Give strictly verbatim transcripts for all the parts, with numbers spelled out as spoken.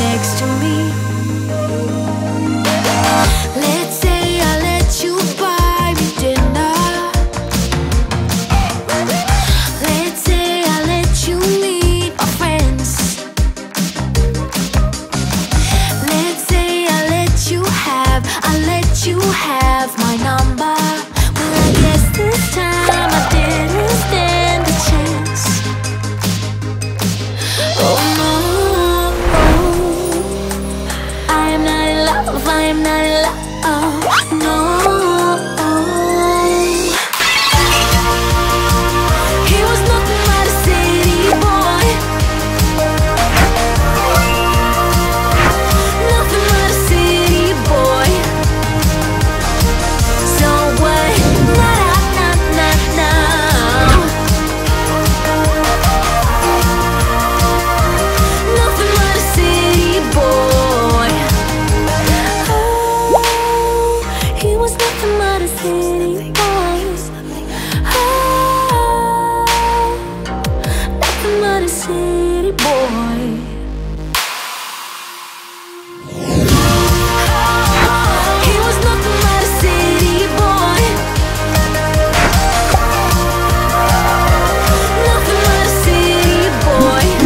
next to me. Let's say I let you buy me dinner. Let's say I let you meet my friends. Let's say I let you have, I let you have my number. Well, I guess this time I didn't stand a chance. Oh no, I am not in love, I am not in love, oh, no. He was nothing but a city boy, nothing but a city boy. So what? Na na na na nothing but a city boy. Oh, he was nothing but a city boy. Oh, nothing but a city boy.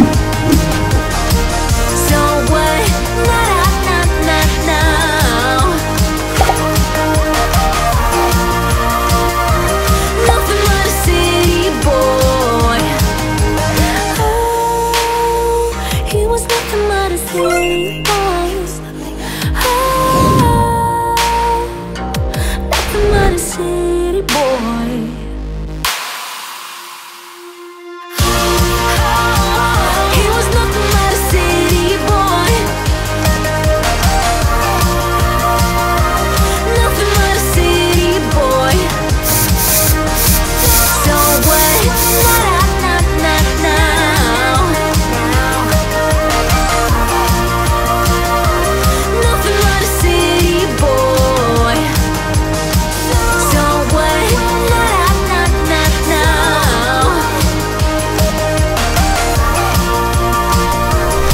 He was nothing but a city boy, nothing but a city boy. So what? Na na na na, nothing but a city boy. Oh, he was nothing but a city boy. Oh, nothing but a city boy. He was nothing but a city boy, nothing but a city boy. So what? Na na na na, nothing but a city boy. So what? Na na na na, nothing but a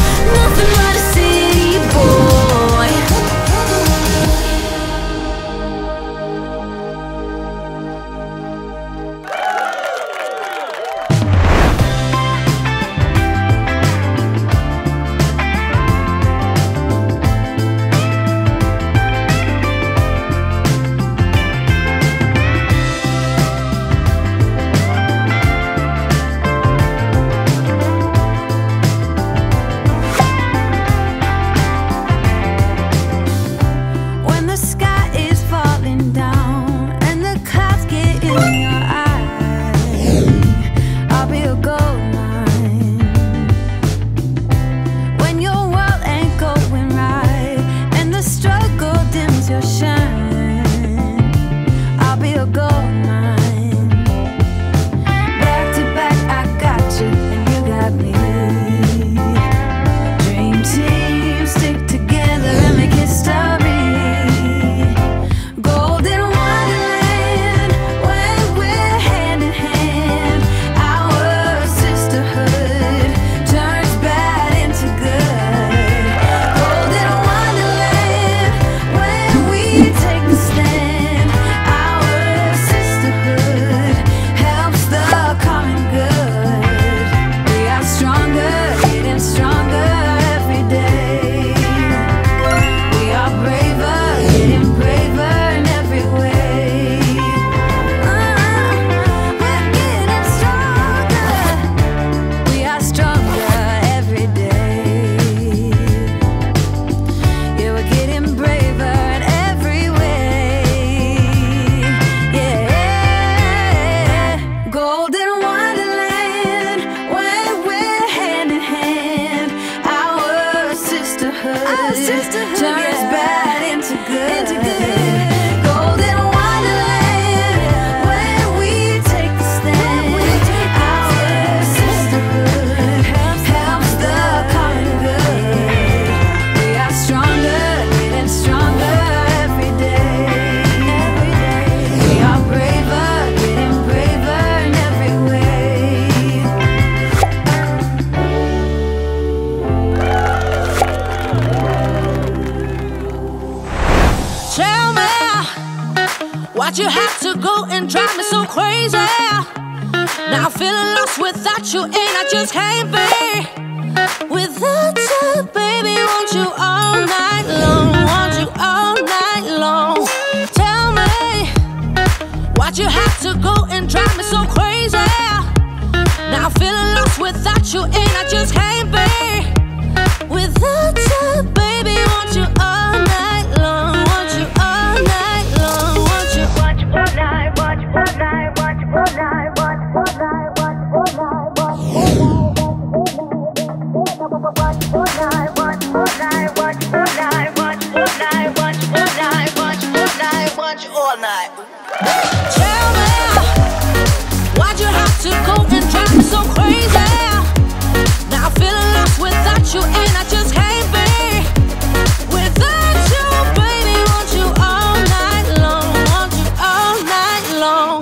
city boy. When the sky is falling down and the clouds get in your eye, I'll be a gold mine. When your world ain't going right and the struggle dims your shine, I'll be a gold mine. Back to back, I got you and you got me. Dream team, stick together and make it stop. Golden wonderland, when we're hand in hand, our sisterhood turns bad into good. Golden wonderland, when we take the stand, our sisterhood helps the common good. We are stronger, getting stronger every day. We are braver, getting braver in every way. Uh, we're getting stronger. We are stronger every day. Yeah, we're getting braver in every way. Yeah, golden wonderland, when we're hand in hand, our sisterhood, our sisterhood turns bad into good. Into good. Golden wonderland, when we take the stand, our sisterhood helps the common good. We are stronger, getting stronger every day. We are braver, getting braver in every way. Why'd you have to go and drive me so crazy? Now I'm feeling lost without you, and I just can't be without you, baby. Want you all night long, want you all night long. Tell me, why'd you have to go and drive me so crazy? Now I'm feeling lost without you, and I just can't be without you, baby. Want you all night long, want you all night long, want you. Want you all night, want you all night, want you all night, want you all night, want you all night, want you all night, want you all night, want you all night, want you all night, want you all night, want you all night, want you all night. Tell me, why'd you have to go and drive me so crazy? Now I'm feeling lost without you, and I just can't be without you, baby. Want you all night long, want you all night long.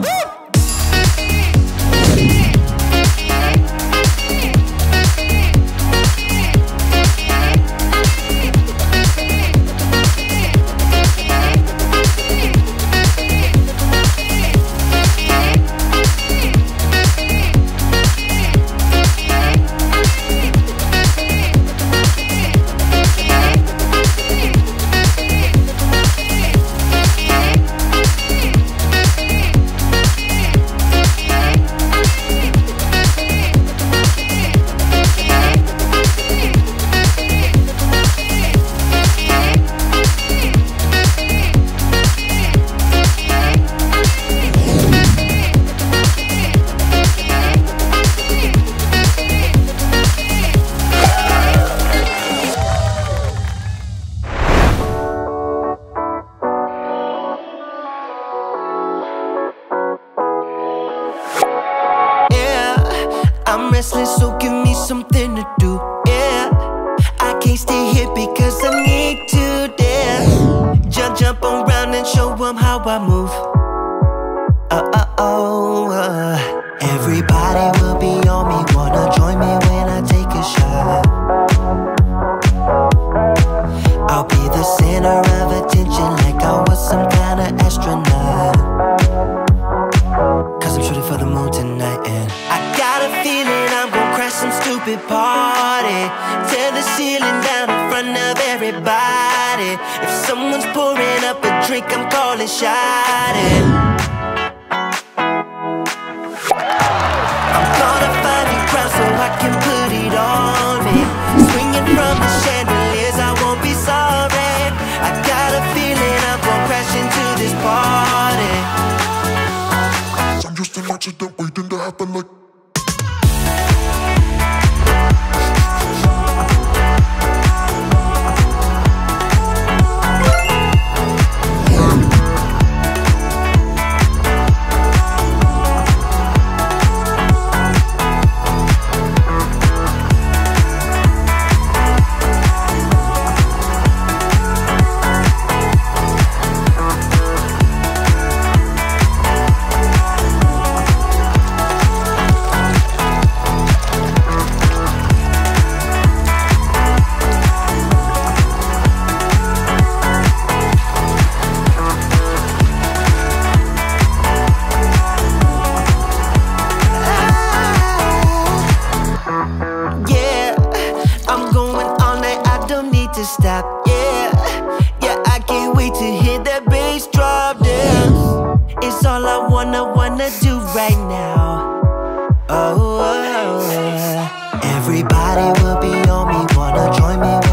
Everybody will be on me, wanna join me.